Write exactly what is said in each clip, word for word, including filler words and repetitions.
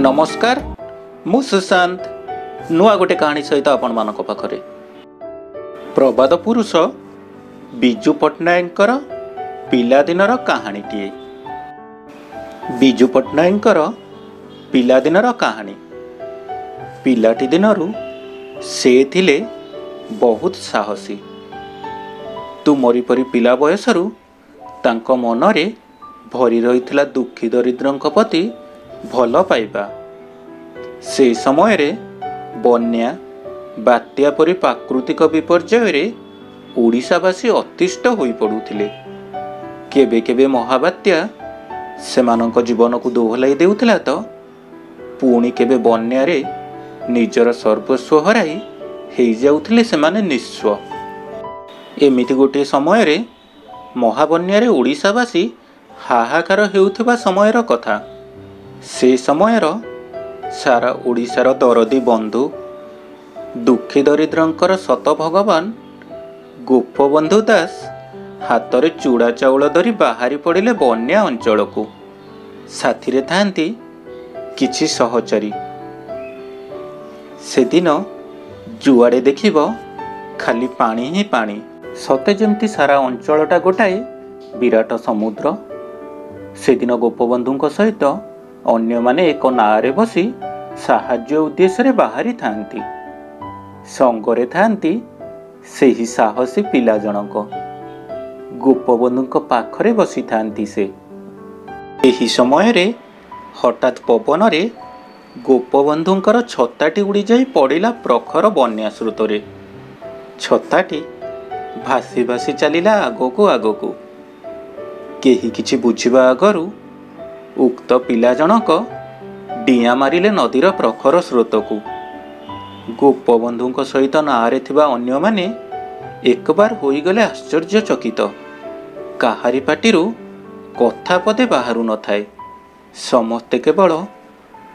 नमस्कार मु सुशांत नुआ गोटे कहानी सहित आपण मान पाखे प्रबाद पुरुष बीजू पटनायक पिलादिनर कहानीटीए। बीजू पटनायक पिलादिनर कहानी। पिलाटी दिनरू से थिले बहुत साहसी। तुमरी परी पिला बयसरू तांको मनरे भरी रही दुखी दरिद्रंक प्रति भल पाइबा। से समय रे बन्या बात्या परी प्राकृतिक विपर्जय रे ओडिशावासी अतिष्ट होई पडुथिले। केबे केबे महाबात्या सेमानक जीवन को दोहलाई देउथिला तो पुणी केबे बन्या रे निजर सर्वस्व हराई हेइ जाउथिले सेमाने निस्व। एमिति गोटे समय रे महाबन्या रे ओडिशावासी हाहाकार हेउथिबा समयर कथा। से समयर सारा ओडिशार दरदी बंधु दुखी दरिद्रंकर सत भगवान गोपबंधु दास हातरे चूड़ा चाउल धरी बाहरी पड़िले बन्या अंचल को। साथिरे थांती किछि सहचरी। से दिन जुआड़े देखिबो खाली पानी ही पानी। सते जेमती सारा अंचलटा गोटाए विराट समुद्र। से दिन गोपबंधुंको सहित अन्य माने एक नारे बसी साहाय्य उद्देश्य रे बाहरी थांती। संगरे थांती सेही साहसी पिला जनक। गोपबंधुंको पाखरे बसी थांती से। एही समय रे हठात पवन रे गोपबंधुंकर छताटी उड़ी जाई पड़िला प्रखर बन्या स्रोतरे। छताटी भासी भासी चलिला आगको आगको। केही किछि बुझिबा आगरु उक्त पिला जनक डिया मारिले नदीर प्रखर स्रोतकु। गोपबंधुंक सहित नारे थिबा अन्य माने एकबार होइगले आश्चर्यचकित। काहारी पाटिरु कथा पदे बाहरु नथाए। समस्ते केवल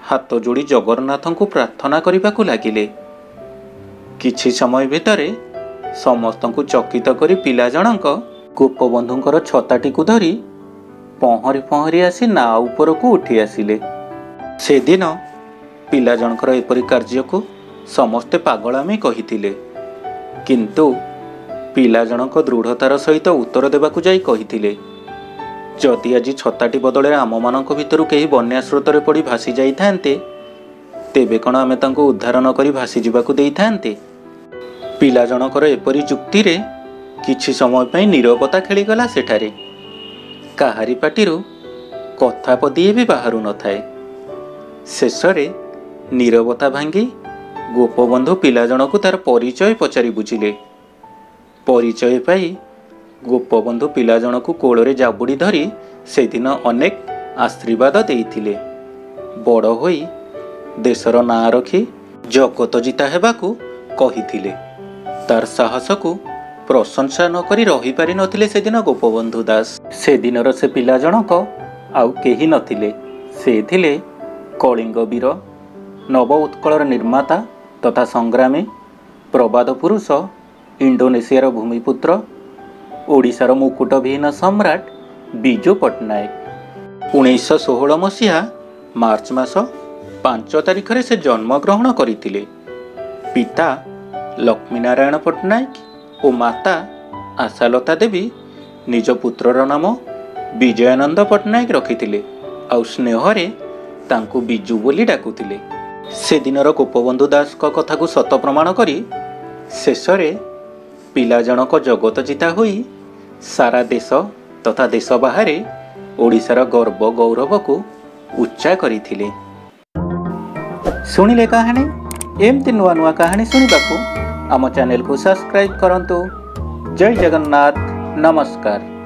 हाथ जोड़ी जगन्नाथंकु प्रार्थना करिबाकु लागिले। किछि समय भितरे समस्तंकु चकित करी पिला जनक गोपबंधुंकर छताटीकु धरी पहरी पहरी आसी ना उपरकु उठी आसिले। से दिन पिला जनकर एपरि कार्यकु समस्ते पागलामी कहिथिले, किंतु पिला जनक दृढ़तार सहित उत्तर देबाकु जाई कहिथिले, जदि आज छताटी बदले आम मानक भितरु केही बन्या स्रोतरे पड़ी भासी जाइथान्ते तेबे कोन आमे तांको उद्धार न करी भासी जिबाकु देइथान्ते। पिला जनकर एपरि जुक्ति रे किछि समय पई नीरवता खेलीगला। सेठारे काहारी पाटिरु कथा पदिए भी बाहरु न थाए। शेषरे नीरवता भांगी गोपबंधु पिला जनकु तार परिचय पचारि बुझिले। परिचय पाई गोपबंधु पिला जनकु कोळरे जाबुडी धरी सेदिन अनेक आशीर्वाद देइथिले। बड़ होई देशर ना रखी जगत जिता हेबाकु कहिथिले। तार साहस को प्रशंसा न करी रही पारि नथिले सेदिन गोपबंधु दास। से दिनर से पिला जनक आउ केही नथिले। से थिले कलिंग वीर नव उत्कलर निर्माता तथा संग्रामी प्रबाद पुरुष इंडोनेशियार भूमिपुत्र ओडिशार मुकुट विहीन सम्राट बीजू पटनायक। उन्नीस षोहल मसीहा मार्च मास पांच तारिख रे से जन्मग्रहण करिथिले। पिता लक्ष्मीनारायण पटनायक और माता आशालता देवी निज पुत्रर नाम बिजयानंद पटनायक रखिथिले। आउ स्नेहरे तांकु बीजू बोली डाकुथिले। से दिनर गोपबंधु दास कथा को सत प्रमाण करी शेषरे पिला जनक जगत जिता होई सारा देश तथा देश बाहरे ओडिशार गर्व गौरव को उच्चा करिथिले। सुनिले कहानी। एमती नुआ नुआ कहानी सुनिबाकु आम चैनल को सब्सक्राइब करंतु। जय जगन्नाथ। नमस्कार।